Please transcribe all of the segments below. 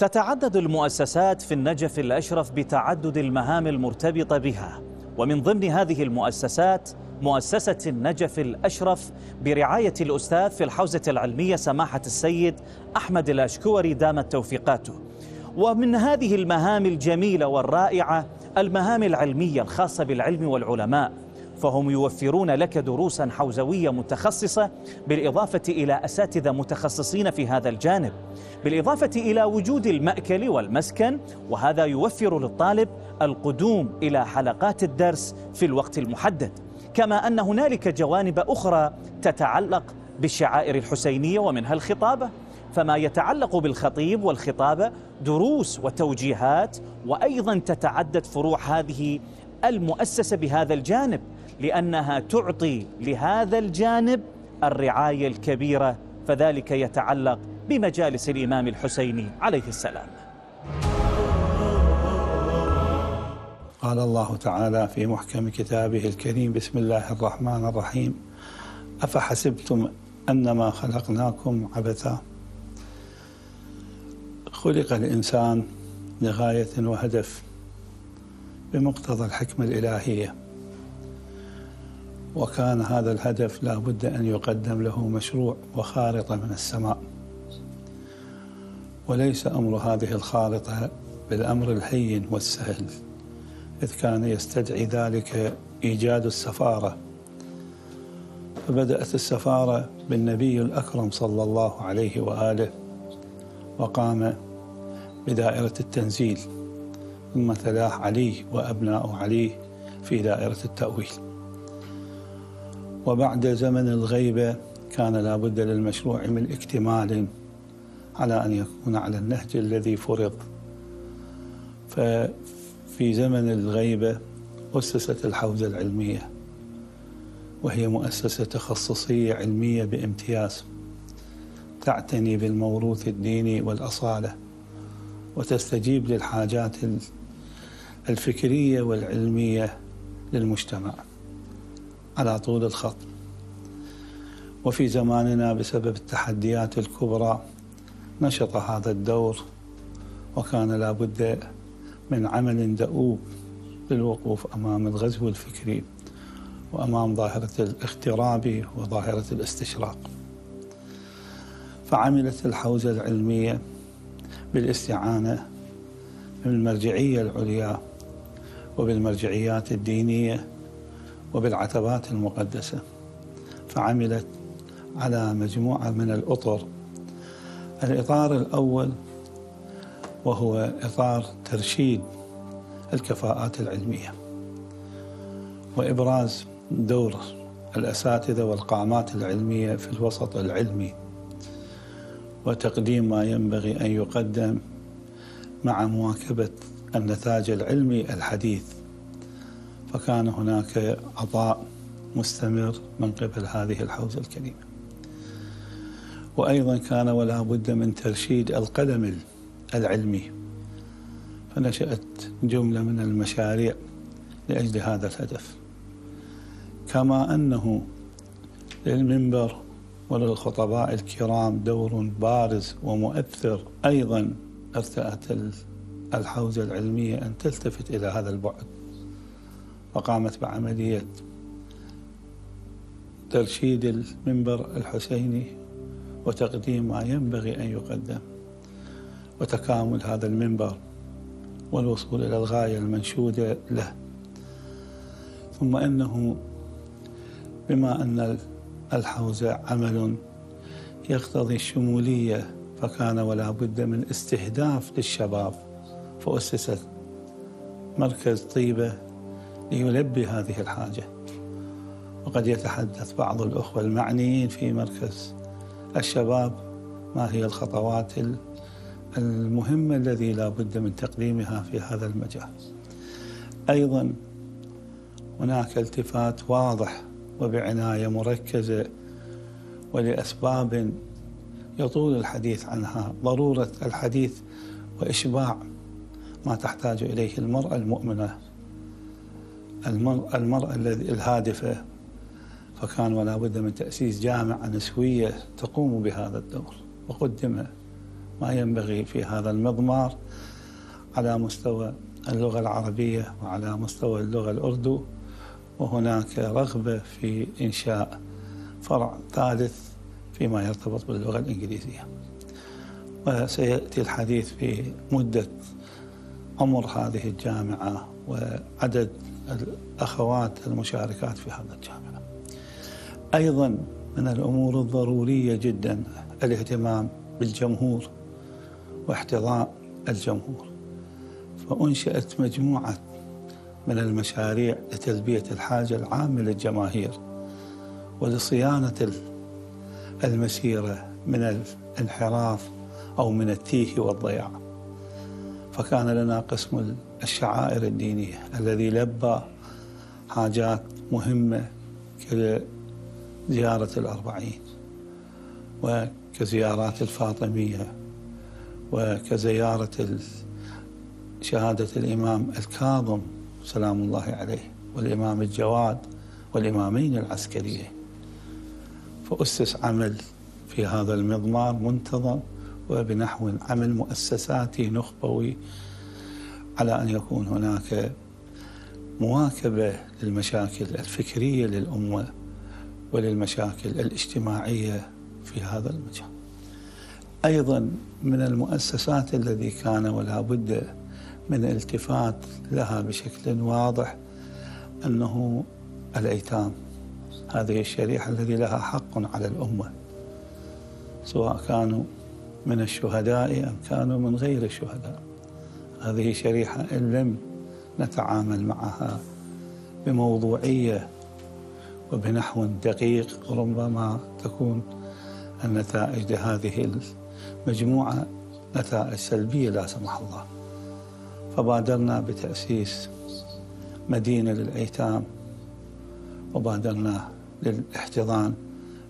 تتعدد المؤسسات في النجف الأشرف بتعدد المهام المرتبطة بها، ومن ضمن هذه المؤسسات مؤسسة النجف الأشرف برعاية الأستاذ في الحوزة العلمية سماحة السيد أحمد الاشكوري دامت توفيقاته. ومن هذه المهام الجميلة والرائعة المهام العلمية الخاصة بالعلم والعلماء، فهم يوفرون لك دروسا حوزوية متخصصة، بالإضافة إلى أساتذة متخصصين في هذا الجانب، بالإضافة إلى وجود المأكل والمسكن، وهذا يوفر للطالب القدوم إلى حلقات الدرس في الوقت المحدد. كما أن هنالك جوانب أخرى تتعلق بالشعائر الحسينية ومنها الخطابة، فما يتعلق بالخطيب والخطابة دروس وتوجيهات، وأيضا تتعدد فروع هذه المؤسسة بهذا الجانب، لأنها تعطي لهذا الجانب الرعاية الكبيرة، فذلك يتعلق بمجالس الإمام الحسيني عليه السلام. قال الله تعالى في محكم كتابه الكريم: بسم الله الرحمن الرحيم، أفحسبتم أنما خلقناكم عبثا خلق الإنسان لغاية وهدف بمقتضى الحكمة الإلهية، وكان هذا الهدف لا بد أن يقدم له مشروع وخارطة من السماء، وليس أمر هذه الخارطة بالأمر الهين والسهل، إذ كان يستدعي ذلك إيجاد السفارة، فبدأت السفارة بالنبي الأكرم صلى الله عليه وآله، وقام بدائرة التنزيل، ثم تلاح علي وأبناء علي في دائرة التأويل. وبعد زمن الغيبة كان لا بد للمشروع من اكتمال على أن يكون على النهج الذي فرض، ففي زمن الغيبة أسست الحوزة العلمية، وهي مؤسسة تخصصية علمية بامتياز، تعتني بالموروث الديني والأصالة، وتستجيب للحاجات الفكرية والعلمية للمجتمع على طول الخط. وفي زماننا بسبب التحديات الكبرى نشط هذا الدور، وكان لا بد من عمل دؤوب للوقوف أمام الغزو الفكري وأمام ظاهرة الاغتراب وظاهرة الاستشراق. فعملت الحوزة العلمية بالاستعانة بالمرجعية العليا وبالمرجعيات الدينية وبالعتبات المقدسة، فعملت على مجموعة من الأطر. الإطار الأول وهو إطار ترشيد الكفاءات العلمية وإبراز دور الأساتذة والقامات العلمية في الوسط العلمي، وتقديم ما ينبغي أن يقدم مع مواكبة النتاج العلمي الحديث. فكان هناك عطاء مستمر من قبل هذه الحوزة الكريمة. وأيضا كان ولا بد من ترشيد القلم العلمي، فنشأت جملة من المشاريع لأجل هذا الهدف، كما أنه للمنبر وللخطباء الكرام دور بارز ومؤثر. أيضا ارتأت الحوزة العلمية أن تلتفت إلى هذا البعد، وقامت بعملية ترشيد المنبر الحسيني وتقديم ما ينبغي أن يقدم، وتكامل هذا المنبر والوصول إلى الغاية المنشودة له. ثم أنه بما أن الحوزة عمل يقتضي الشمولية، فكان ولا بد من استهداف للشباب، فأسست مركز طيبة ليلبي هذه الحاجة. وقد يتحدث بعض الأخوة المعنيين في مركز الشباب ما هي الخطوات المهمة التي لا بد من تقديمها في هذا المجال. أيضا هناك التفات واضح وبعناية مركزة ولأسباب يطول الحديث عنها، ضرورة الحديث وإشباع ما تحتاج إليه المرأة المؤمنة، المرأة الهادفة. فكان ولا بد من تأسيس جامعة نسوية تقوم بهذا الدور، وقدم ما ينبغي في هذا المضمار على مستوى اللغة العربية وعلى مستوى اللغة الأردو، وهناك رغبة في إنشاء فرع ثالث فيما يرتبط باللغة الإنجليزية. وسيأتي الحديث في مدة عمر هذه الجامعة وعدد الأخوات المشاركات في هذا الجامعة. أيضا من الأمور الضرورية جدا الاهتمام بالجمهور واحتضاء الجمهور، فأنشأت مجموعة من المشاريع لتلبية الحاجة العامة للجماهير ولصيانة المسيرة من الانحراف أو من التيه والضياع. فكان لنا قسم الشعائر الدينية الذي لبى حاجات مهمة كزيارة الاربعين وكزيارات الفاطمية وكزيارة شهادة الإمام الكاظم سلام الله عليه والإمام الجواد والإمامين العسكريين. فأسس عمل في هذا المضمار منتظم وبنحو عمل مؤسساتي نخبوي على أن يكون هناك مواكبة للمشاكل الفكرية للأمة وللمشاكل الاجتماعية في هذا المجال. أيضا من المؤسسات التي كان ولا بد من التفات لها بشكل واضح أنه الأيتام، هذه الشريحة التي لها حق على الأمة سواء كانوا من الشهداء أم كانوا من غير الشهداء. هذه شريحة إن لم نتعامل معها بموضوعية وبنحو دقيق ربما تكون النتائج لهذه المجموعة نتائج سلبية لا سمح الله. فبادرنا بتأسيس مدينة للأيتام، وبادرنا للاحتضان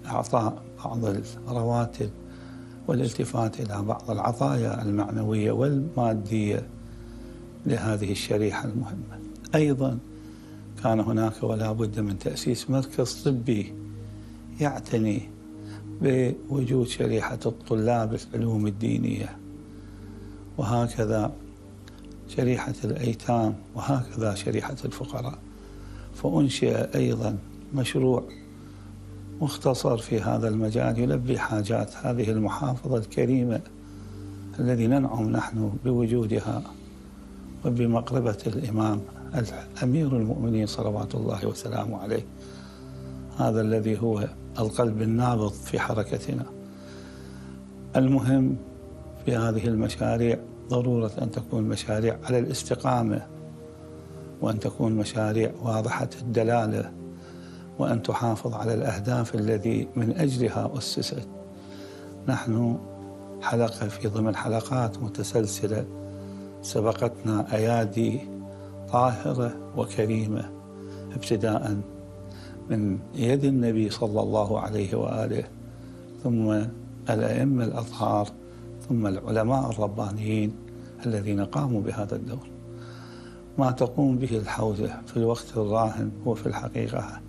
إعطاء بعض الرواتب والالتفات إلى بعض العطايا المعنوية والمادية لهذه الشريحة المهمة. أيضا كان هناك ولا بد من تأسيس مركز طبي يعتني بوجود شريحة الطلاب العلوم الدينية، وهكذا شريحة الأيتام، وهكذا شريحة الفقراء. فأنشئ أيضا مشروع مختصر في هذا المجال يلبي حاجات هذه المحافظة الكريمة الذي ننعم نحن بوجودها وبمقربة الإمام أمير المؤمنين صلوات الله وسلامه عليه، هذا الذي هو القلب النابض في حركتنا. المهم في هذه المشاريع ضرورة أن تكون مشاريع على الاستقامة، وأن تكون مشاريع واضحة الدلالة، وأن تحافظ على الأهداف التي من أجلها أسست. نحن حلقة في ضمن حلقات متسلسلة سبقتنا أيادي طاهرة وكريمة، ابتداء من يد النبي صلى الله عليه وآله، ثم الأئمة الأطهار، ثم العلماء الربانيين الذين قاموا بهذا الدور. ما تقوم به الحوزة في الوقت الراهن هو في الحقيقة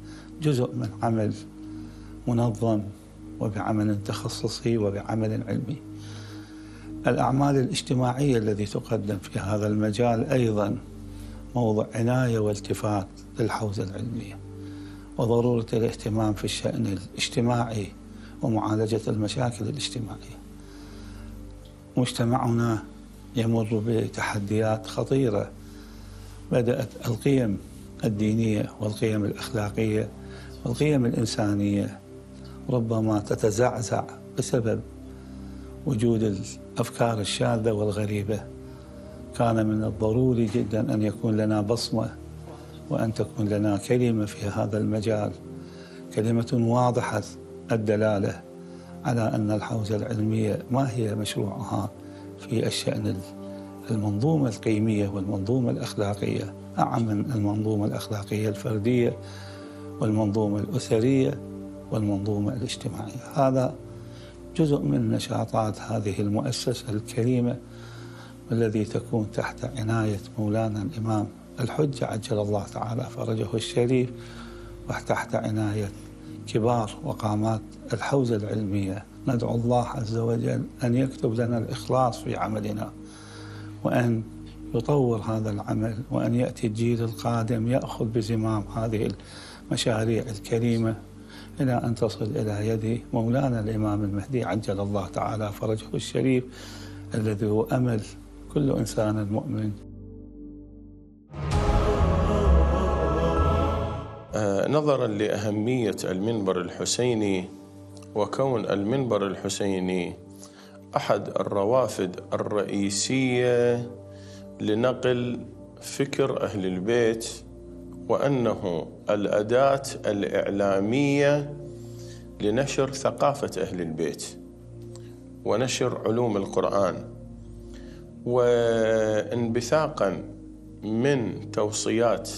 جزء من عمل منظم وبعمل تخصصي وبعمل علمي. الأعمال الاجتماعية التي تقدم في هذا المجال أيضا موضوع عناية والتفات للحوزة العلمية، وضرورة الاهتمام في الشأن الاجتماعي ومعالجة المشاكل الاجتماعية. مجتمعنا يمر بتحديات خطيرة، بدأت القيم الدينية والقيم الأخلاقية والقيم الإنسانية ربما تتزعزع بسبب وجود الأفكار الشاذة والغريبة. كان من الضروري جدا أن يكون لنا بصمة وأن تكون لنا كلمة في هذا المجال، كلمة واضحة الدلالة على أن الحوزة العلمية ما هي مشروعها في الشأن المنظومة القيمية والمنظومة الأخلاقية، أعم من المنظومة الأخلاقية الفردية والمنظومة الأسرية والمنظومة الاجتماعية. هذا جزء من نشاطات هذه المؤسسة الكريمة والذي تكون تحت عناية مولانا الإمام الحجة عجل الله تعالى فرجه الشريف، وتحت عناية كبار وقامات الحوزة العلمية ندعو الله عز وجل أن يكتب لنا الإخلاص في عملنا، وأن يطور هذا العمل، وأن يأتي الجيل القادم يأخذ بزمام هذه المشاريع الكريمة إلى أن تصل إلى يد مولانا الإمام المهدي عجل الله تعالى فرجه الشريف، الذي هو أمل كل إنسان مؤمن. نظراً لأهمية المنبر الحسيني وكون المنبر الحسيني أحد الروافد الرئيسية لنقل فكر أهل البيت، وأنه الأداة الإعلامية لنشر ثقافة أهل البيت ونشر علوم القرآن، وانبثاقاً من توصيات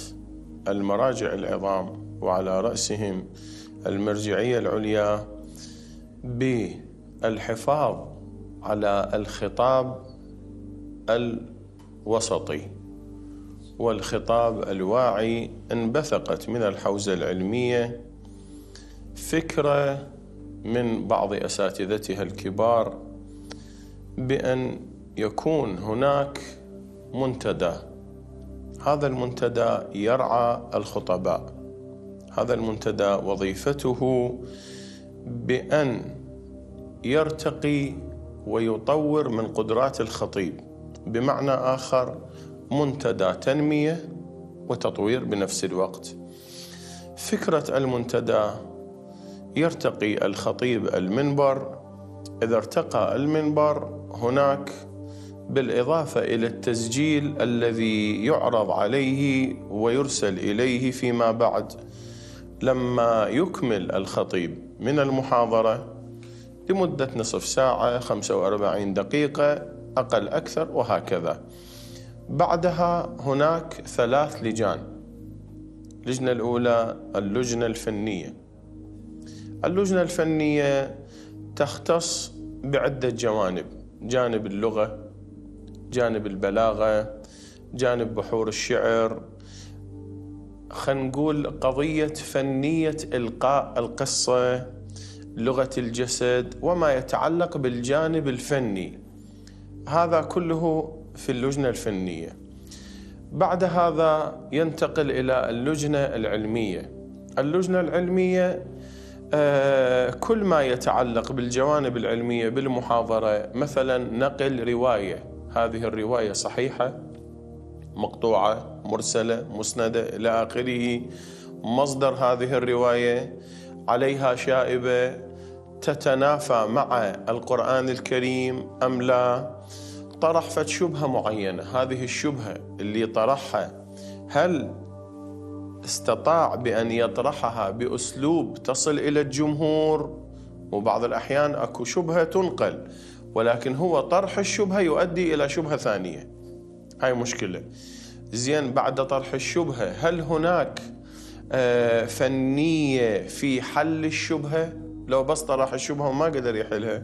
المراجع العظام وعلى رأسهم المرجعية العليا بالحفاظ على الخطاب الوسطي والخطاب الواعي. انبثقت من الحوزة العلمية فكرة من بعض أساتذتها الكبار بأن يكون هناك منتدى، هذا المنتدى يرعى الخطباء، هذا المنتدى وظيفته بأن يرتقي ويطور من قدرات الخطيب، بمعنى آخر منتدى تنمية وتطوير بنفس الوقت. فكرة المنتدى يرتقي الخطيب المنبر، إذا ارتقى المنبر هناك بالإضافة إلى التسجيل الذي يعرض عليه ويرسل إليه فيما بعد لما يكمل الخطيب من المحاضرة لمدة نصف ساعة 45 دقيقة أقل أكثر وهكذا. بعدها هناك 3 لجان، اللجنة الأولى اللجنة الفنية. اللجنة الفنية تختص بعدة جوانب، جانب اللغة، جانب البلاغة، جانب بحور الشعر، خلينا نقول قضية فنية إلقاء القصة، لغة الجسد، وما يتعلق بالجانب الفني، هذا كله في اللجنة الفنية. بعد هذا ينتقل إلى اللجنة العلمية. اللجنة العلمية كل ما يتعلق بالجوانب العلمية بالمحاضرة، مثلا نقل رواية، هذه الرواية صحيحة، مقطوعة، مرسلة، مسندة إلى آخره، مصدر هذه الرواية، عليها شائبة، تتنافى مع القرآن الكريم أم لا، طرح شبهة معينة، هذه الشبهة اللي طرحها هل استطاع بأن يطرحها بأسلوب تصل إلى الجمهور؟ وبعض الأحيان أكو شبهة تنقل ولكن هو طرح الشبهة يؤدي إلى شبهة ثانية، هاي مشكلة. زين، بعد طرح الشبهة هل هناك فنية في حل الشبهة؟ لو بس طرح الشبهة وما قدر يحلها،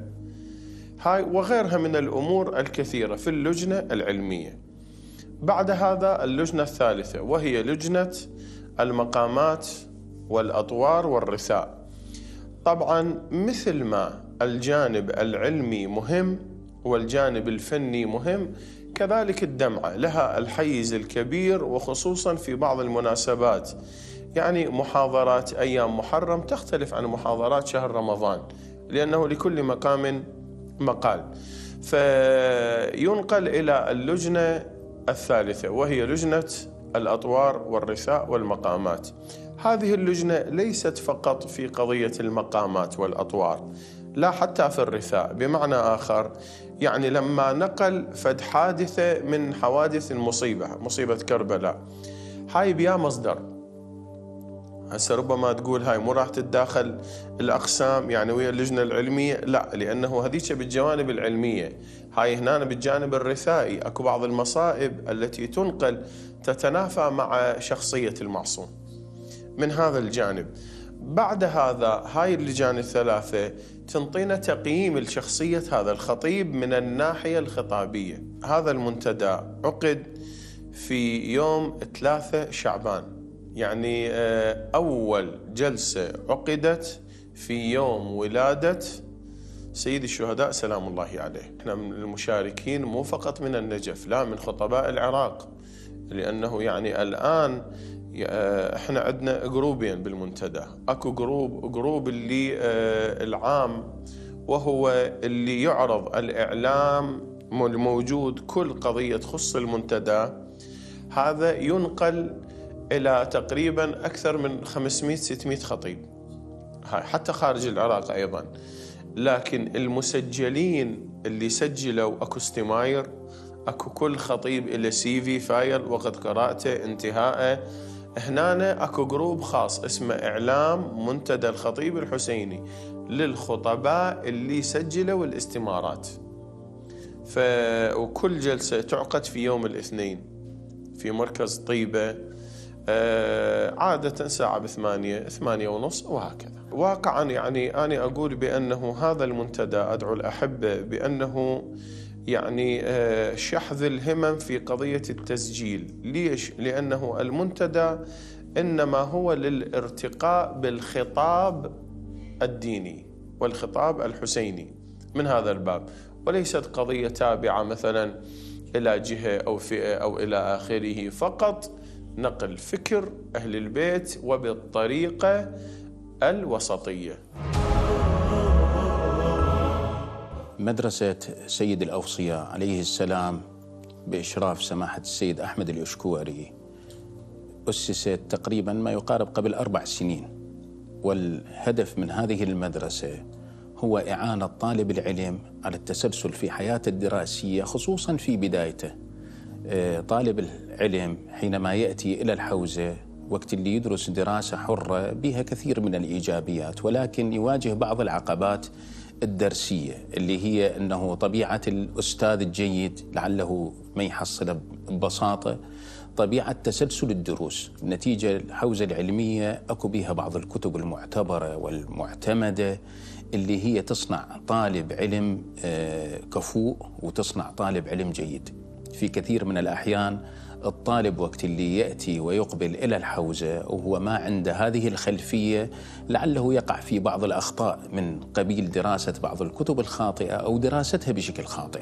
هاي وغيرها من الأمور الكثيرة في اللجنة العلمية. بعد هذا اللجنة الثالثة، وهي لجنة المقامات والأطوار والرثاء. طبعا مثل ما الجانب العلمي مهم والجانب الفني مهم، كذلك الدمعة لها الحيز الكبير، وخصوصا في بعض المناسبات، يعني محاضرات أيام محرم تختلف عن محاضرات شهر رمضان، لأنه لكل مقام مقال. فينقل إلى اللجنة الثالثة، وهي لجنة الأطوار والرثاء والمقامات. هذه اللجنة ليست فقط في قضية المقامات والأطوار، لا حتى في الرثاء، بمعنى آخر يعني لما نقل فد حادثة من حوادث المصيبة، مصيبة كربلاء، هاي بيا مصدر. هسه ربما تقول هاي مو راح تتداخل الأقسام يعني ويا اللجنة العلمية، لا، لأنه هذيك بالجوانب العلمية، هاي هنا بالجانب الرثائي أكو بعض المصائب التي تنقل تتنافى مع شخصية المعصوم من هذا الجانب. بعد هذا هاي اللجان الثلاثة تنطينا تقييم لشخصية هذا الخطيب من الناحية الخطابية. هذا المنتدى عقد في يوم 3 شعبان، يعني أول جلسة عقدت في يوم ولادة سيد الشهداء سلام الله عليه. احنا من المشاركين مو فقط من النجف، لا، من خطباء العراق، لأنه يعني الآن احنا عندنا جروبين بالمنتدى، اكو جروب اللي العام، وهو اللي يعرض الإعلام الموجود، كل قضية تخص المنتدى هذا ينقل إلى تقريبا أكثر من 500-600 خطيب حتى خارج العراق أيضا. لكن المسجلين اللي سجلوا أكو استماير، أكو كل خطيب إلى سي في فايل وقت قراءته انتهائه. هنا أكو جروب خاص اسمه إعلام منتدى الخطيب الحسيني للخطباء اللي سجلوا الاستمارات. وكل جلسة تعقد في يوم الاثنين في مركز طيبة، عادة ساعة بثمانية، 8:30 وهكذا. واقعا يعني أنا أقول بأنه هذا المنتدى، أدعو الأحبة بأنه يعني شحذ الهمم في قضية التسجيل. ليش؟ لأنه المنتدى إنما هو للارتقاء بالخطاب الديني والخطاب الحسيني من هذا الباب، وليست قضية تابعة مثلا إلى جهة أو فئة أو إلى آخره، فقط نقل فكر أهل البيت وبالطريقة الوسطية. مدرسة سيد الأوصياء عليه السلام بإشراف سماحة السيد أحمد الاشكوري أسست تقريبا ما يقارب قبل 4 سنين، والهدف من هذه المدرسة هو إعانة طالب العلم على التسلسل في حياته الدراسية، خصوصا في بدايته. طالب العلم حينما يأتي إلى الحوزة وقت اللي يدرس دراسة حرة بها كثير من الإيجابيات، ولكن يواجه بعض العقبات الدرسية اللي هي أنه طبيعة الأستاذ الجيد لعله ما يحصله ببساطة، طبيعة تسلسل الدروس. نتيجة الحوزة العلمية أكو بها بعض الكتب المعتبرة والمعتمدة اللي هي تصنع طالب علم كفوء وتصنع طالب علم جيد. في كثير من الأحيان الطالب وقت اللي يأتي ويقبل إلى الحوزة وهو ما عنده هذه الخلفية لعله يقع في بعض الأخطاء من قبيل دراسة بعض الكتب الخاطئة أو دراستها بشكل خاطئ.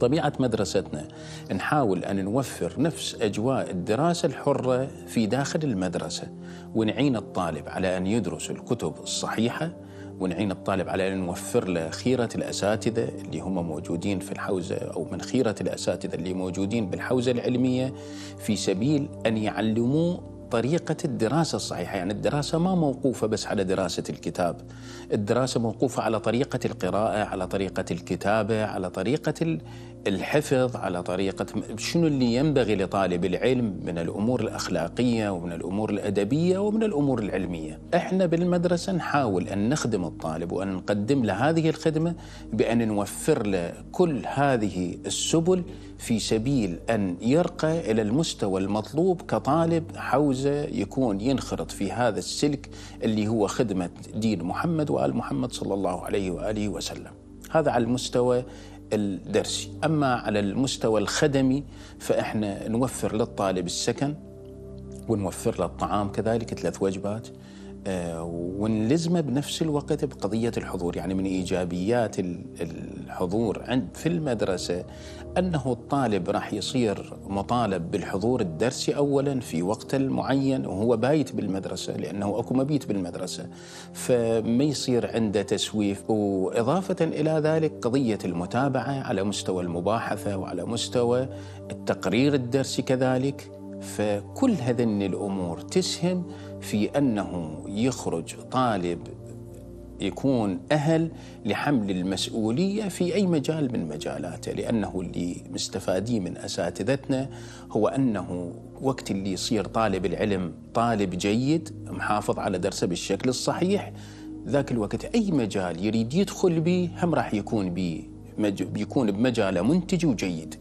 طبيعة مدرستنا نحاول أن نوفر نفس أجواء الدراسة الحرة في داخل المدرسة، ونعين الطالب على أن يدرس الكتب الصحيحة، ونعين الطالب على أن نوفر له خيرة الأساتذة اللي هم موجودين في الحوزة، أو من خيرة الأساتذة اللي موجودين بالحوزة العلمية، في سبيل أن يعلموه طريقة الدراسة الصحيحة. يعني الدراسة ما موقوفة بس على دراسة الكتاب، الدراسة موقوفة على طريقة القراءة، على طريقة الكتابة، على طريقة الحفظ، على طريقة شنو اللي ينبغي لطالب العلم من الأمور الأخلاقية ومن الأمور الأدبية ومن الأمور العلمية. احنا بالمدرسة نحاول أن نخدم الطالب وأن نقدم له هذه الخدمة بأن نوفر له كل هذه السبل في سبيل أن يرقى إلى المستوى المطلوب كطالب حوزة، يكون ينخرط في هذا السلك اللي هو خدمة دين محمد وآل محمد صلى الله عليه وآله وسلم. هذا على المستوى الدرسي. أما على المستوى الخدمي فإحنا نوفر للطالب السكن، ونوفر له الطعام كذلك 3 وجبات، ونلزمه بنفس الوقت بقضية الحضور. يعني من إيجابيات الحضور في المدرسة أنه الطالب راح يصير مطالب بالحضور الدرسي أولا في وقت معين، وهو بايت بالمدرسة لأنه أكو مبيت بالمدرسة، فما يصير عنده تسويف. وإضافة إلى ذلك قضية المتابعة على مستوى المباحثة وعلى مستوى التقرير الدرسي كذلك. فكل هذين الأمور تسهم في أنه يخرج طالب يكون أهل لحمل المسؤولية في أي مجال من مجالاته، لأنه اللي مستفادي من أساتذتنا هو أنه وقت اللي يصير طالب العلم طالب جيد محافظ على درسه بالشكل الصحيح، ذاك الوقت أي مجال يريد يدخل به هم راح يكون بيكون بمجاله منتج وجيد.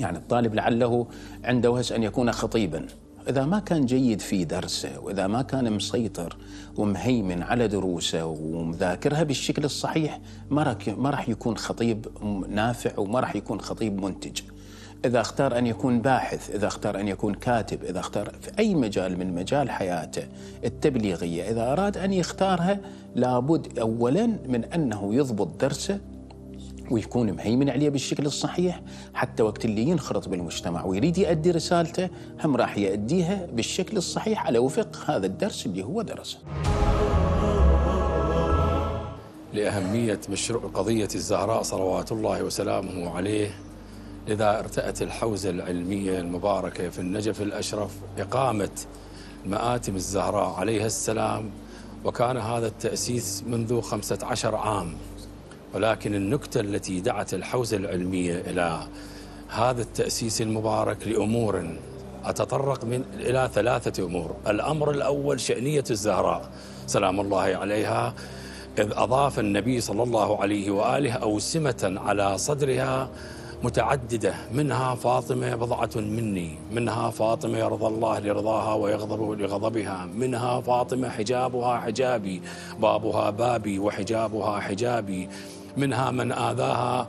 يعني الطالب لعله عنده وهس أن يكون خطيباً، إذا ما كان جيد في درسه وإذا ما كان مسيطر ومهيمن على دروسه ومذاكرها بالشكل الصحيح ما راح يكون خطيب نافع وما راح يكون خطيب منتج. إذا اختار أن يكون باحث، إذا اختار أن يكون كاتب، إذا اختار في أي مجال من مجال حياته التبليغية، إذا أراد أن يختارها لابد أولاً من أنه يضبط درسه ويكون مهيمن عليه بالشكل الصحيح، حتى وقت اللي ينخرط بالمجتمع ويريد يؤدي رسالته هم راح يؤديها بالشكل الصحيح على وفق هذا الدرس اللي هو درسه. لأهمية مشروع قضية الزهراء صلوات الله وسلامه عليه، لذا ارتأت الحوزة العلمية المباركة في النجف الأشرف إقامة مآتم الزهراء عليها السلام، وكان هذا التأسيس منذ 15 عام. ولكن النكتة التي دعت الحوزة العلمية إلى هذا التأسيس المبارك لأمور أتطرق إلى 3 أمور. الأمر الأول شأنية الزهراء سلام الله عليها، إذ أضاف النبي صلى الله عليه وآله أوسمة على صدرها متعددة، منها فاطمة بضعة مني، منها فاطمة يرضى الله لرضاها ويغضب لغضبها، منها فاطمة حجابها حجابي، بابها بابي وحجابها حجابي، منها من آذاها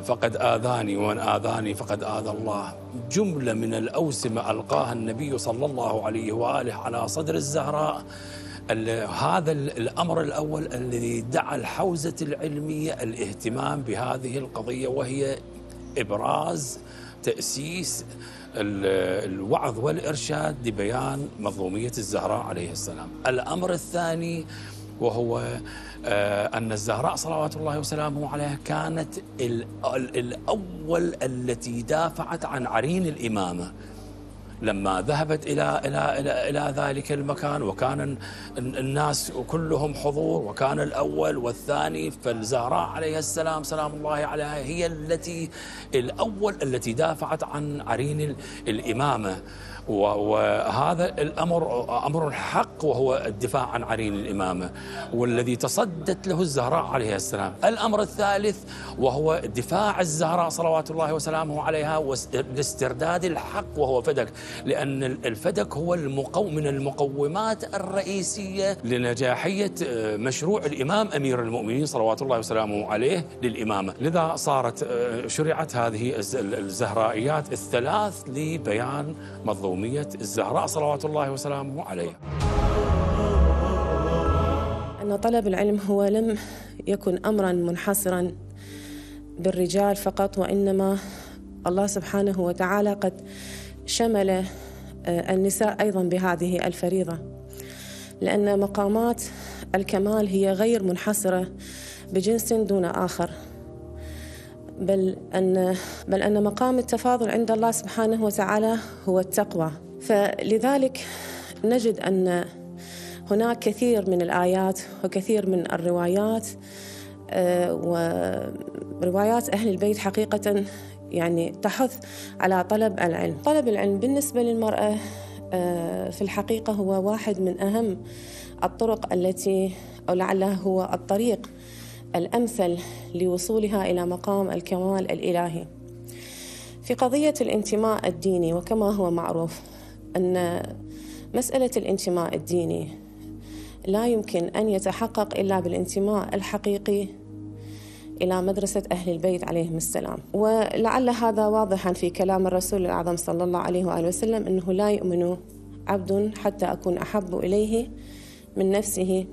فقد آذاني ومن آذاني فقد آذى الله. جملة من الأوسمة ألقاها النبي صلى الله عليه وآله على صدر الزهراء. هذا الأمر الأول الذي دعا الحوزة العلمية الاهتمام بهذه القضية، وهي إبراز تأسيس الوعظ والإرشاد لبيان مظلومية الزهراء عليه السلام. الأمر الثاني وهو أن الزهراء صلوات الله وسلامه عليها كانت الأول التي دافعت عن عرين الإمامة لما ذهبت إلى إلى إلى إلى ذلك المكان، وكان الناس كلهم حضور، وكان الأول والثاني، فالزهراء عليها السلام سلام الله عليها هي التي الأول التي دافعت عن عرين الإمامة. وهذا الأمر أمر حق، وهو الدفاع عن عرين الإمامة والذي تصدت له الزهراء عليها السلام. الأمر الثالث وهو دفاع الزهراء صلوات الله وسلامه عليها واسترداد الحق، وهو فدك، لأن الفدك هو من المقومات الرئيسية لنجاحية مشروع الإمام أمير المؤمنين صلوات الله وسلامه عليه للإمامة. لذا صارت شرعت هذه الزهرائيات 3 لبيان مظلومية الزهراء صلوات الله وسلامه عليها. أن طلب العلم هو لم يكن أمرا منحصرا بالرجال فقط، وإنما الله سبحانه وتعالى قد شمل النساء أيضا بهذه الفريضة، لأن مقامات الكمال هي غير منحصرة بجنس دون آخر، بل أن مقام التفاضل عند الله سبحانه وتعالى هو التقوى. فلذلك نجد أن هناك كثير من الآيات وكثير من الروايات وروايات أهل البيت حقيقة يعني تحث على طلب العلم. طلب العلم بالنسبة للمرأة في الحقيقة هو واحد من أهم الطرق التي أو لعله هو الطريق الأمثل لوصولها إلى مقام الكمال الإلهي. في قضية الانتماء الديني، وكما هو معروف أن مسألة الانتماء الديني لا يمكن أن يتحقق إلا بالانتماء الحقيقي إلى مدرسة أهل البيت عليهم السلام. ولعل هذا واضحا في كلام الرسول الأعظم صلى الله عليه وآله وسلم، أنه لا يؤمن عبد حتى أكون أحب إليه من نفسه،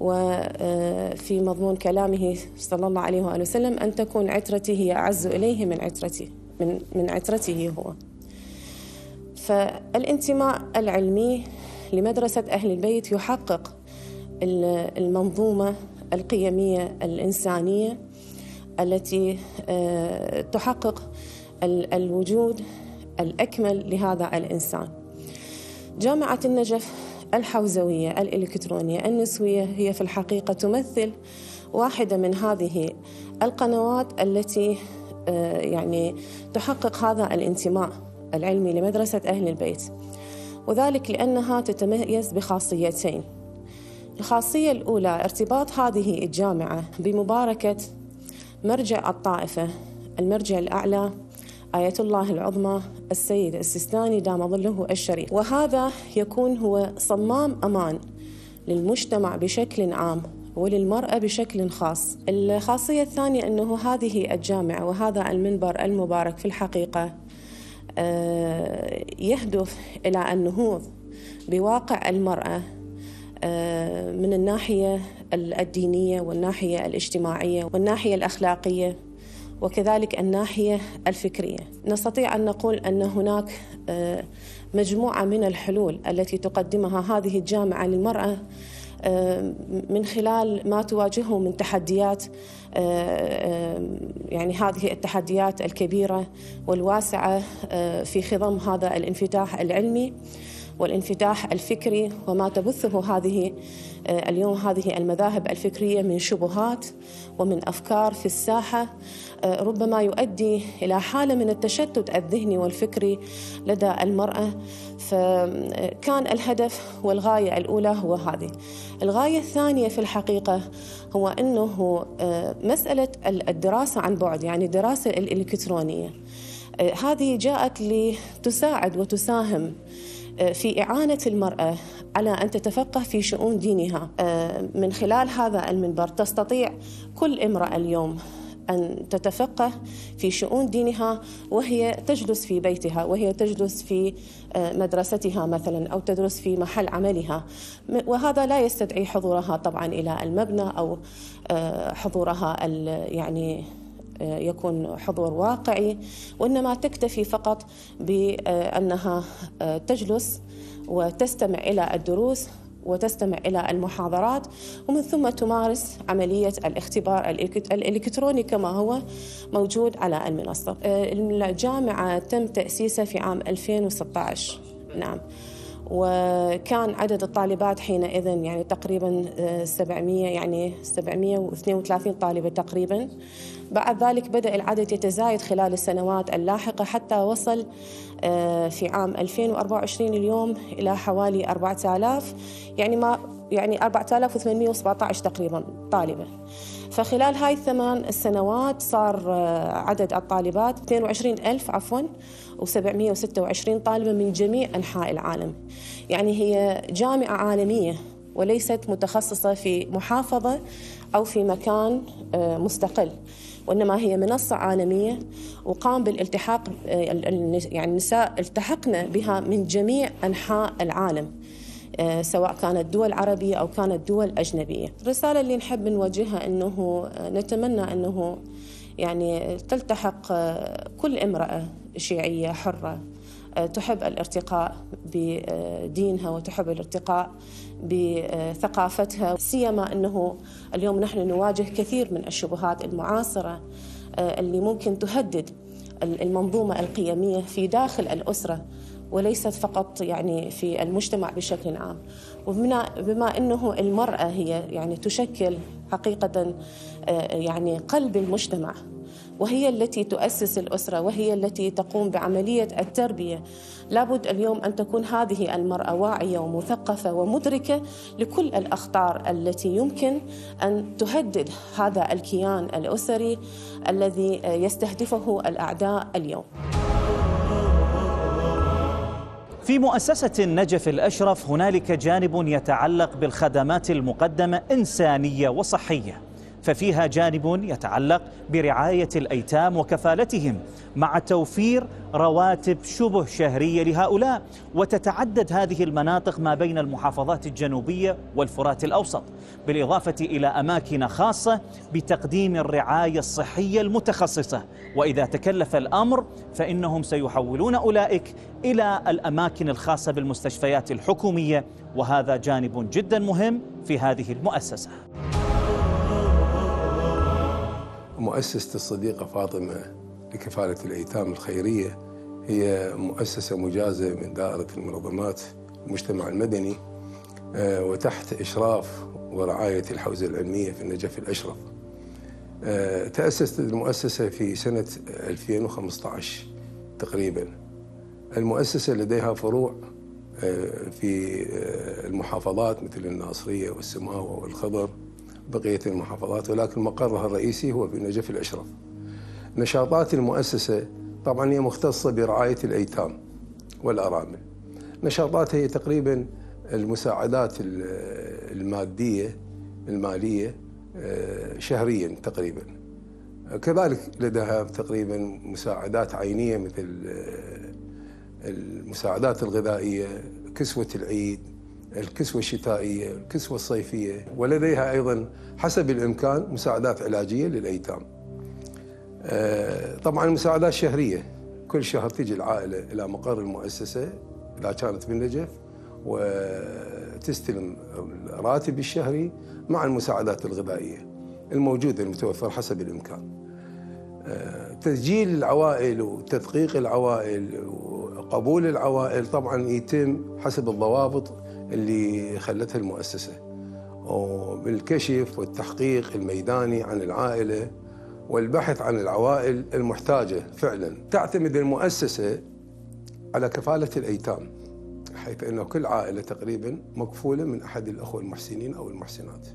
وفي مضمون كلامه صلى الله عليه وآله وسلم أن تكون عترتي هي أعز إليه من عترته هو. فالانتماء العلمي لمدرسة أهل البيت يحقق المنظومة القيمية الإنسانية التي تحقق الوجود الأكمل لهذا الإنسان. جامعة النجف الحوزوية الإلكترونية النسوية هي في الحقيقة تمثل واحدة من هذه القنوات التي يعني تحقق هذا الانتماء العلمي لمدرسة أهل البيت، وذلك لأنها تتميز بخاصيتين. الخاصية الأولى ارتباط هذه الجامعة بمباركة مرجع الطائفة، المرجع الأعلى آية الله العظمى السيد السستاني دام ظله الشريف، وهذا يكون هو صمام أمان للمجتمع بشكل عام وللمرأة بشكل خاص. الخاصية الثانية أنه هذه الجامعة وهذا المنبر المبارك في الحقيقة يهدف إلى النهوض بواقع المرأة من الناحية الدينية والناحية الاجتماعية والناحية الأخلاقية وكذلك الناحية الفكرية. نستطيع أن نقول أن هناك مجموعة من الحلول التي تقدمها هذه الجامعة للمرأة من خلال ما تواجهه من تحديات، يعني هذه التحديات الكبيرة والواسعة في خضم هذا الانفتاح العلمي والانفتاح الفكري وما تبثه هذه اليوم هذه المذاهب الفكرية من شبهات ومن أفكار في الساحة ربما يؤدي إلى حالة من التشتت الذهني والفكري لدى المرأة. فكان الهدف والغاية الأولى هو هذه. الغاية الثانية في الحقيقة هو أنه مسألة الدراسة عن بعد، يعني الدراسة الإلكترونية، هذه جاءت لتساعد وتساهم في إعانة المرأة على أن تتفقه في شؤون دينها. من خلال هذا المنبر تستطيع كل امرأة اليوم أن تتفقه في شؤون دينها وهي تجلس في بيتها، وهي تجلس في مدرستها مثلا أو تدرس في محل عملها، وهذا لا يستدعي حضورها طبعا إلى المبنى أو حضورها يعني يكون حضور واقعي، وإنما تكتفي فقط بأنها تجلس وتستمع إلى الدروس وتستمع إلى المحاضرات، ومن ثم تمارس عملية الاختبار الإلكتروني كما هو موجود على المنصة. الجامعة تم تأسيسها في عام 2016، نعم، وكان عدد الطالبات حينئذ يعني تقريبا 732 طالبة تقريبا. بعد ذلك بدأ العدد يتزايد خلال السنوات اللاحقة حتى وصل في عام 2024 اليوم إلى حوالي 4000، يعني ما يعني 4817 تقريبا طالبة. فخلال هاي ال8 سنوات صار عدد الطالبات 22,726 طالبة من جميع أنحاء العالم. يعني هي جامعة عالمية وليست متخصصة في محافظة أو في مكان مستقل، وإنما هي منصة عالمية، وقام بالالتحاق يعني النساء التحقنا بها من جميع أنحاء العالم سواء كانت دول عربية أو كانت دول أجنبية. الرسالة اللي نحب نوجهها أنه نتمنى أنه يعني تلتحق كل امرأة شيعية حرة تحب الارتقاء بدينها وتحب الارتقاء بثقافتها، سيما أنه اليوم نحن نواجه كثير من الشبهات المعاصرة اللي ممكن تهدد المنظومة القيمية في داخل الأسرة وليست فقط يعني في المجتمع بشكل عام. وبما أنه المرأة هي يعني تشكل حقيقة يعني قلب المجتمع، وهي التي تؤسس الأسرة، وهي التي تقوم بعملية التربية، لابد اليوم أن تكون هذه المرأة واعية ومثقفة ومدركة لكل الأخطار التي يمكن أن تهدد هذا الكيان الأسري الذي يستهدفه الأعداء اليوم. في مؤسسة النجف الأشرف هنالك جانب يتعلق بالخدمات المقدمة إنسانية وصحية، ففيها جانب يتعلق برعاية الأيتام وكفالتهم مع توفير رواتب شبه شهرية لهؤلاء، وتتعدد هذه المناطق ما بين المحافظات الجنوبية والفرات الأوسط، بالإضافة إلى أماكن خاصة بتقديم الرعاية الصحية المتخصصة، وإذا تكلف الأمر فإنهم سيحولون أولئك إلى الأماكن الخاصة بالمستشفيات الحكومية، وهذا جانب جدا مهم في هذه المؤسسة. مؤسسة الصديقة فاطمة لكفالة الأيتام الخيرية هي مؤسسة مجازة من دائرة المنظمات المجتمع المدني وتحت إشراف ورعاية الحوزة العلمية في النجف الأشرف. تأسست المؤسسة في سنة 2015 تقريبا. المؤسسة لديها فروع في المحافظات مثل الناصرية والسماوة والخضر، بقية المحافظات، ولكن مقرها الرئيسي هو في النجف الأشرف. نشاطات المؤسسة طبعاً هي مختصة برعاية الأيتام والأرامل. نشاطاتها هي تقريباً المساعدات المادية المالية شهريا تقريبا. كذلك لديها تقريبا مساعدات عينية مثل المساعدات الغذائية، كسوة العيد، الكسوة الشتائية، الكسوة الصيفية، ولديها أيضا حسب الإمكان مساعدات علاجية للأيتام. طبعا مساعدات شهرية، كل شهر تيجي العائلة إلى مقر المؤسسة إذا كانت بالنجف وتستلم الراتب الشهري مع المساعدات الغذائية الموجودة المتوفرة حسب الإمكان. تسجيل العوائل وتدقيق العوائل وقبول العوائل طبعا يتم حسب الضوابط اللي خلتها المؤسسة، وبالكشف والتحقيق الميداني عن العائلة والبحث عن العوائل المحتاجة فعلا. تعتمد المؤسسة على كفالة الأيتام، حيث أنه كل عائلة تقريبا مكفولة من أحد الأخوة المحسنين أو المحسنات.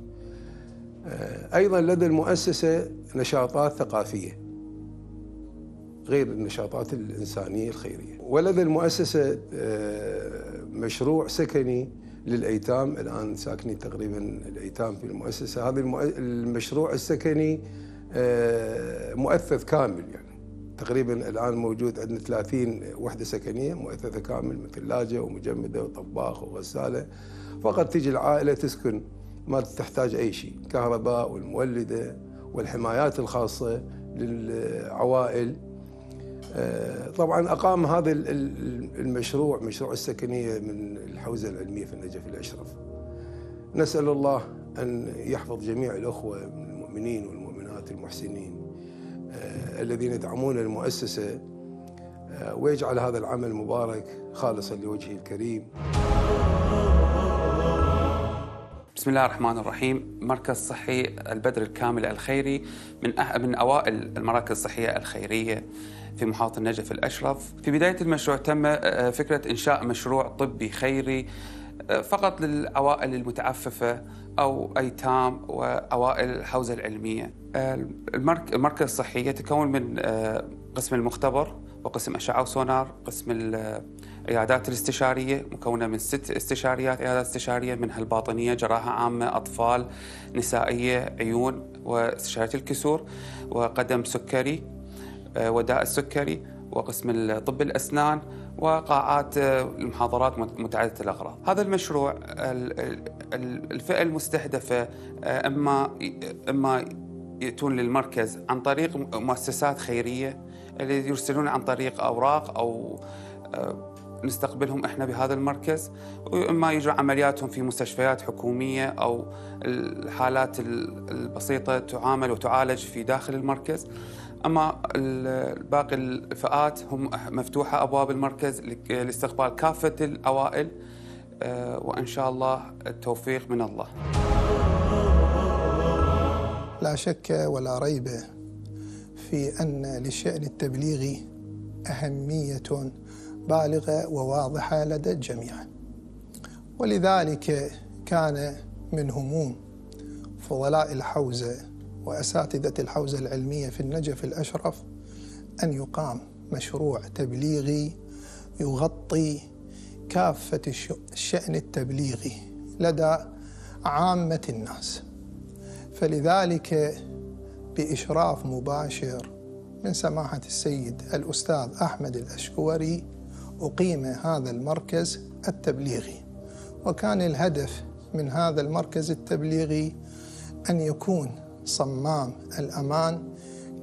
أيضا لدى المؤسسة نشاطات ثقافية غير النشاطات الإنسانية الخيرية، ولدى المؤسسة مشروع سكني للأيتام. الآن ساكنين تقريبا الأيتام في المؤسسة، هذا المشروع السكني مؤثث كامل، يعني تقريبا الآن موجود عندنا 30 وحدة سكنية مؤثثة كامل، مثل ثلاجة ومجمدة وطباخ وغسالة. فقط تيجي العائلة تسكن، ما تحتاج أي شيء، كهرباء والمولدة والحمايات الخاصة للعوائل. طبعا أقام هذا المشروع، مشروع السكنية، من الحوزة العلمية في النجف الأشرف. نسأل الله أن يحفظ جميع الأخوة المؤمنين والمؤمنات المحسنين الذين يدعمون المؤسسة، ويجعل هذا العمل المبارك خالصا لوجهه الكريم. بسم الله الرحمن الرحيم. مركز صحي البدر الكامل الخيري من أوائل المراكز الصحية الخيرية في محافظة النجف الأشرف. في بداية المشروع تم فكرة إنشاء مشروع طبي خيري فقط للأوائل المتعففة أو أيتام وأوائل الحوزة العلمية. المركز الصحي يتكون من قسم المختبر وقسم أشعة وسونار، قسم العيادات الاستشارية مكونة من 6 استشاريات، عيادات استشارية منها الباطنية، جراحة عامة، أطفال، نسائية، عيون، واستشارية الكسور، وقدم سكري وداء السكري، وقسم طب الأسنان، وقاعات المحاضرات متعددة الأغراض. هذا المشروع الفئة المستهدفة إما يأتون للمركز عن طريق مؤسسات خيرية اللي يرسلون عن طريق أوراق أو نستقبلهم إحنا بهذا المركز، وإما يجرى عملياتهم في مستشفيات حكومية، أو الحالات البسيطة تعامل وتعالج في داخل المركز. أما باقي الفئات هم مفتوحة أبواب المركز لاستقبال كافة الأوائل، وإن شاء الله التوفيق من الله. لا شك ولا ريب في أن للشأن التبليغي أهمية بالغة وواضحة لدى الجميع، ولذلك كان من هموم فضلاء الحوزة وأساتذة الحوزة العلمية في النجف الأشرف أن يقام مشروع تبليغي يغطي كافة الشأن التبليغي لدى عامة الناس. فلذلك بإشراف مباشر من سماحة السيد الأستاذ أحمد الاشكوري أقيم هذا المركز التبليغي، وكان الهدف من هذا المركز التبليغي أن يكون صمام الأمان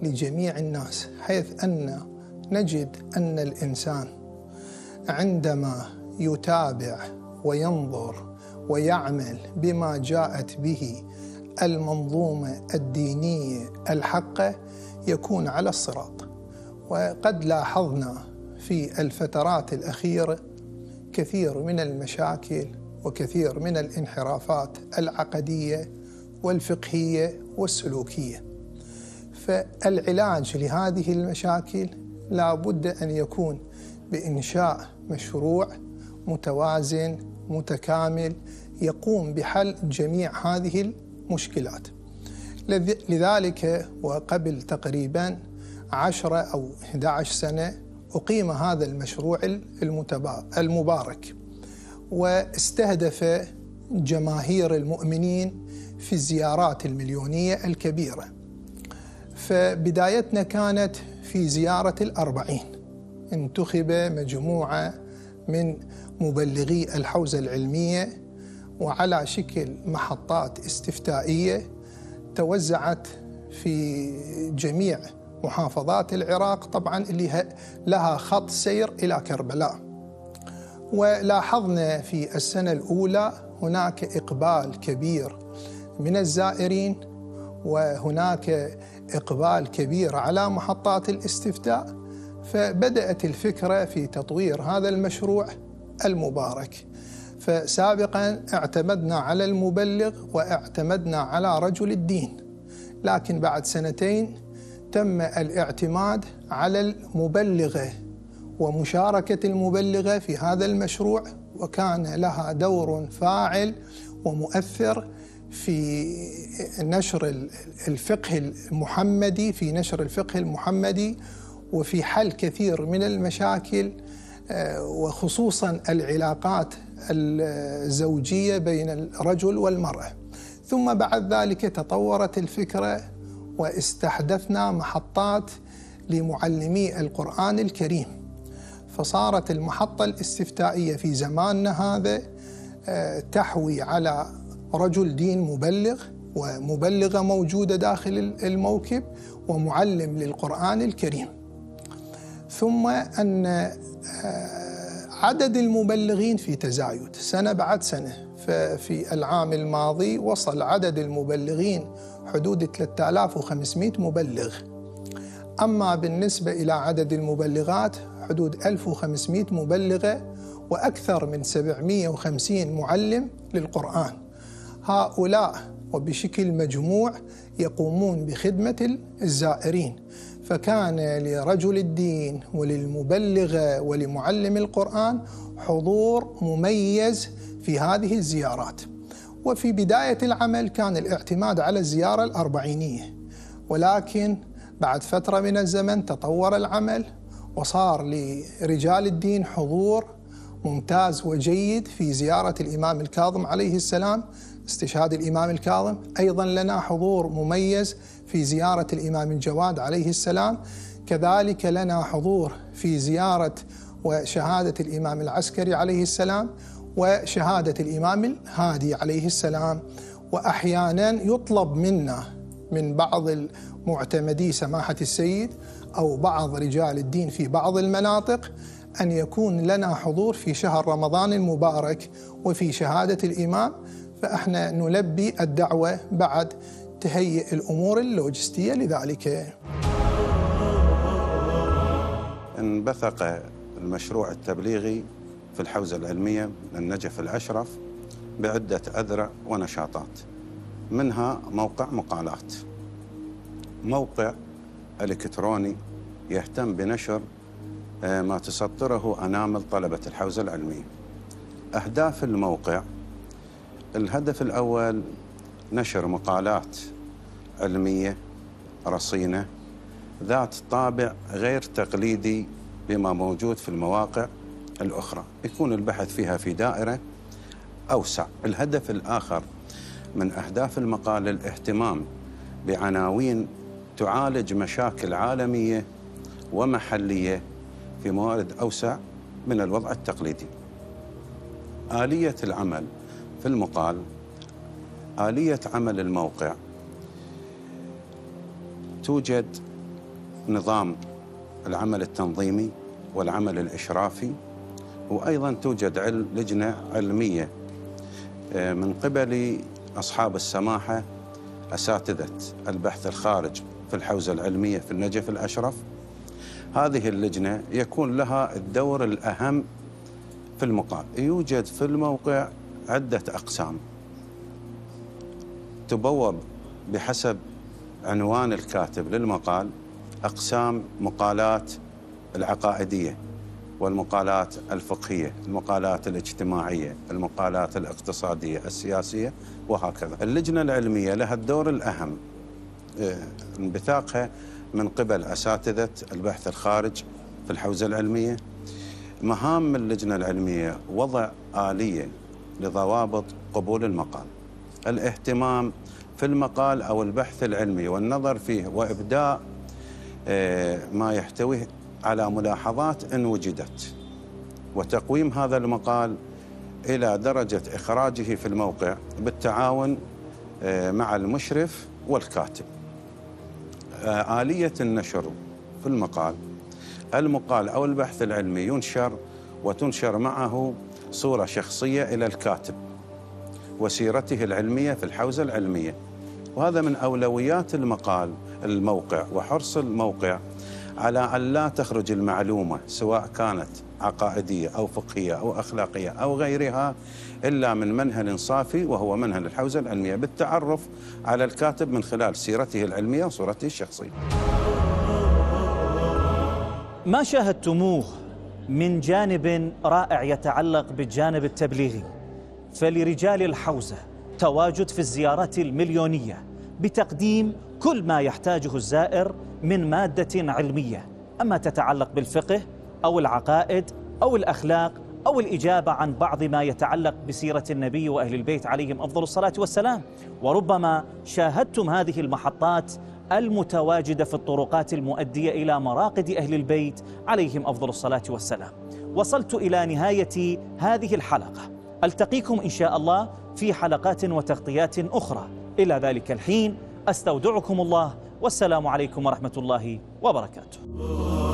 لجميع الناس، حيث أن نجد أن الإنسان عندما يتابع وينظر ويعمل بما جاءت به المنظومة الدينية الحقة يكون على الصراط. وقد لاحظنا في الفترات الأخيرة كثير من المشاكل وكثير من الانحرافات العقدية والفقهية والسلوكية، فالعلاج لهذه المشاكل لا بد أن يكون بإنشاء مشروع متوازن متكامل يقوم بحل جميع هذه مشكلات. لذلك وقبل تقريبا 10 أو 11 سنة أقيم هذا المشروع المبارك، واستهدف جماهير المؤمنين في الزيارات المليونية الكبيرة. فبدايتنا كانت في زيارة الاربعين. انتخب مجموعة من مبلغي الحوزة العلمية، وعلى شكل محطات استفتائية توزعت في جميع محافظات العراق، طبعا اللي لها خط سير إلى كربلاء. ولاحظنا في السنة الأولى هناك إقبال كبير من الزائرين، وهناك إقبال كبير على محطات الاستفتاء، فبدأت الفكرة في تطوير هذا المشروع المبارك. فسابقا اعتمدنا على المبلغ واعتمدنا على رجل الدين، لكن بعد سنتين تم الاعتماد على المبلغة ومشاركة المبلغة في هذا المشروع، وكان لها دور فاعل ومؤثر في نشر الفقه المحمدي وفي حل كثير من المشاكل، وخصوصا العلاقات الزوجية بين الرجل والمرأة. ثم بعد ذلك تطورت الفكرة واستحدثنا محطات لمعلمي القرآن الكريم، فصارت المحطة الاستفتائية في زماننا هذا تحوي على رجل دين مبلغ ومبلغة موجودة داخل الموكب ومعلم للقرآن الكريم. ثم أن عدد المبلغين في تزايد سنة بعد سنة، ففي العام الماضي وصل عدد المبلغين حدود 3500 مبلغ، أما بالنسبة إلى عدد المبلغات حدود 1500 مبلغة وأكثر من 750 معلم للقرآن. هؤلاء وبشكل مجموع يقومون بخدمة الزائرين، فكان لرجل الدين وللمبلغة ولمعلم القرآن حضور مميز في هذه الزيارات. وفي بداية العمل كان الاعتماد على الزيارة الأربعينية، ولكن بعد فترة من الزمن تطور العمل وصار لرجال الدين حضور ممتاز وجيد في زيارة الإمام الكاظم عليه السلام، استشهاد الإمام الكاظم. أيضا لنا حضور مميز في زيارة الإمام الجواد عليه السلام، كذلك لنا حضور في زيارة وشهادة الإمام العسكري عليه السلام وشهادة الإمام الهادي عليه السلام. وأحيانا يطلب منا من بعض المعتمدي سماحة السيد أو بعض رجال الدين في بعض المناطق أن يكون لنا حضور في شهر رمضان المبارك وفي شهادة الإمام، فإحنا نلبي الدعوة بعد تهيئ الأمور اللوجستية لذلك. انبثق المشروع التبليغي في الحوزة العلمية النجف الأشرف بعدة أذرع ونشاطات، منها موقع مقالات، موقع إلكتروني يهتم بنشر ما تسطره أنامل طلبة الحوزة العلمية. أهداف الموقع: الهدف الأول نشر مقالات علمية رصينة ذات طابع غير تقليدي لما موجود في المواقع الأخرى، يكون البحث فيها في دائرة أوسع. الهدف الآخر من أهداف المقال الاهتمام بعناوين تعالج مشاكل عالمية ومحلية في موارد أوسع من الوضع التقليدي. آلية العمل في المقال: آلية عمل الموقع توجد نظام العمل التنظيمي والعمل الإشرافي، وأيضا توجد لجنة علمية من قبل أصحاب السماحة أساتذة البحث الخارج في الحوزة العلمية في النجف الأشرف. هذه اللجنة يكون لها الدور الأهم في المقال. يوجد في الموقع عدة أقسام تبوب بحسب عنوان الكاتب للمقال: أقسام مقالات العقائدية والمقالات الفقهية، المقالات الاجتماعية، المقالات الاقتصادية السياسية، وهكذا. اللجنة العلمية لها الدور الأهم، انبثاقها من قبل أساتذة البحث الخارج في الحوزة العلمية. مهام اللجنة العلمية: وضع آلية لضوابط قبول المقال، الاهتمام في المقال أو البحث العلمي والنظر فيه وإبداء ما يحتويه على ملاحظات إن وجدت، وتقويم هذا المقال إلى درجة إخراجه في الموقع بالتعاون مع المشرف والكاتب. آلية النشر في المقال، المقال أو البحث العلمي ينشر وتنشر معه صورة شخصية إلى الكاتب وسيرته العلمية في الحوزة العلمية، وهذا من أولويات المقال الموقع وحرص الموقع على أن لا تخرج المعلومة سواء كانت عقائدية أو فقهية أو أخلاقية أو غيرها إلا من منهل صافي وهو منهل الحوزة العلمية بالتعرف على الكاتب من خلال سيرته العلمية وصورته الشخصية. ما شاهدتموه من جانب رائع يتعلق بالجانب التبليغي، فلرجال الحوزة تواجد في الزيارات المليونية بتقديم كل ما يحتاجه الزائر من مادة علمية، أما تتعلق بالفقه أو العقائد أو الأخلاق أو الإجابة عن بعض ما يتعلق بسيرة النبي وأهل البيت عليهم أفضل الصلاة والسلام. وربما شاهدتم هذه المحطات المتواجدة في الطرقات المؤدية إلى مراقد أهل البيت عليهم أفضل الصلاة والسلام. وصلت إلى نهاية هذه الحلقة، ألتقيكم إن شاء الله في حلقات وتغطيات أخرى. إلى ذلك الحين أستودعكم الله، والسلام عليكم ورحمة الله وبركاته.